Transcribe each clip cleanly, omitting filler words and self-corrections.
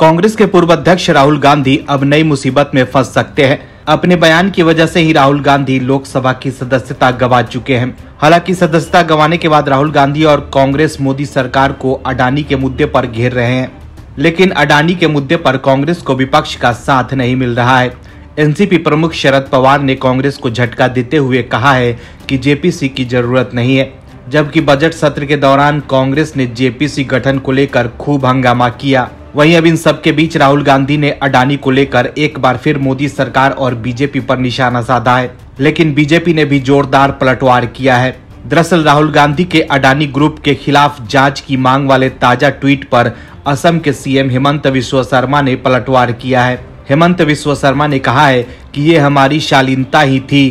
कांग्रेस के पूर्व अध्यक्ष राहुल गांधी अब नई मुसीबत में फंस सकते हैं। अपने बयान की वजह से ही राहुल गांधी लोकसभा की सदस्यता गंवा चुके हैं। हालांकि सदस्यता गंवाने के बाद राहुल गांधी और कांग्रेस मोदी सरकार को अडानी के मुद्दे पर घेर रहे हैं, लेकिन अडानी के मुद्दे पर कांग्रेस को विपक्ष का साथ नहीं मिल रहा है। एनसीपी प्रमुख शरद पवार ने कांग्रेस को झटका देते हुए कहा है कि जेपीसी की जरूरत नहीं है, जबकि बजट सत्र के दौरान कांग्रेस ने जेपीसी गठन को लेकर खूब हंगामा किया। वहीं अब इन सब के बीच राहुल गांधी ने अडानी को लेकर एक बार फिर मोदी सरकार और बीजेपी पर निशाना साधा है, लेकिन बीजेपी ने भी जोरदार पलटवार किया है। दरअसल राहुल गांधी के अडानी ग्रुप के खिलाफ जांच की मांग वाले ताजा ट्वीट पर असम के सीएम हेमंत विश्व शर्मा ने पलटवार किया है। हेमंत विश्व शर्मा ने कहा है कि ये हमारी शालीनता ही थी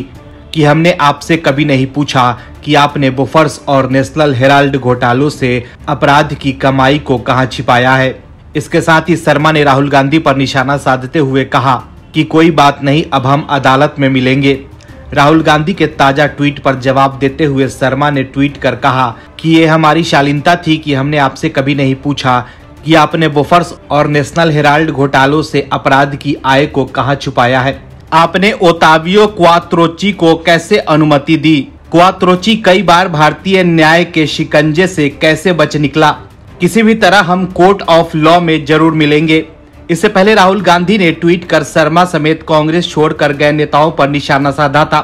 कि हमने आपसे कभी नहीं पूछा कि आपने बोफोर्स और नेशनल हेराल्ड घोटालों से अपराध की कमाई को कहां छिपाया है। इसके साथ ही शर्मा ने राहुल गांधी पर निशाना साधते हुए कहा कि कोई बात नहीं, अब हम अदालत में मिलेंगे। राहुल गांधी के ताजा ट्वीट पर जवाब देते हुए शर्मा ने ट्वीट कर कहा कि ये हमारी शालीनता थी कि हमने आपसे कभी नहीं पूछा कि आपने बोफोर्स और नेशनल हेराल्ड घोटालों से अपराध की आय को कहां छुपाया है। आपने ओतावियो क्वातरोची को कैसे अनुमति दी? क्वातरोची कई बार भारतीय न्याय के शिकंजे से कैसे बच निकला? किसी भी तरह हम कोर्ट ऑफ लॉ में जरूर मिलेंगे। इससे पहले राहुल गांधी ने ट्वीट कर शर्मा समेत कांग्रेस छोड़कर गए नेताओं पर निशाना साधा था।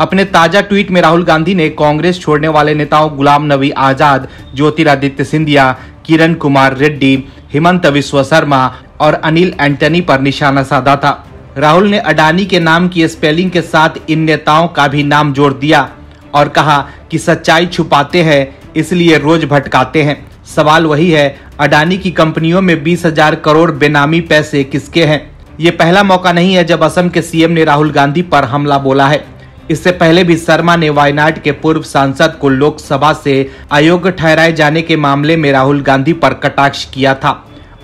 अपने ताजा ट्वीट में राहुल गांधी ने कांग्रेस छोड़ने वाले नेताओं गुलाम नबी आजाद, ज्योतिरादित्य सिंधिया, किरण कुमार रेड्डी, हेमंत विश्व शर्मा और अनिल एंटनी पर निशाना साधा था। राहुल ने अडानी के नाम की स्पेलिंग के साथ इन नेताओं का भी नाम जोड़ दिया और कहा कि सच्चाई छुपाते हैं, इसलिए रोज भटकाते हैं। सवाल वही है, अडानी की कंपनियों में 20,000 करोड़ बेनामी पैसे किसके हैं? ये पहला मौका नहीं है जब असम के सीएम ने राहुल गांधी पर हमला बोला है। इससे पहले भी शर्मा ने वायनाड के पूर्व सांसद को लोकसभा से अयोग्य ठहराए जाने के मामले में राहुल गांधी पर कटाक्ष किया था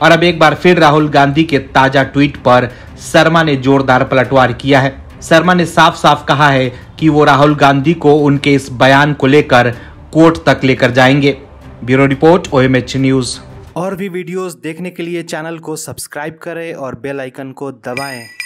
और अब एक बार फिर राहुल गांधी के ताजा ट्वीट पर शर्मा ने जोरदार पलटवार किया है। शर्मा ने साफ साफ कहा है कि वो राहुल गांधी को उनके इस बयान को लेकर कोर्ट तक लेकर जाएंगे। Bureau report, OMH news. और भी वीडियोस देखने के लिए चैनल को सब्सक्राइब करें और बेल आइकन को दबाएं।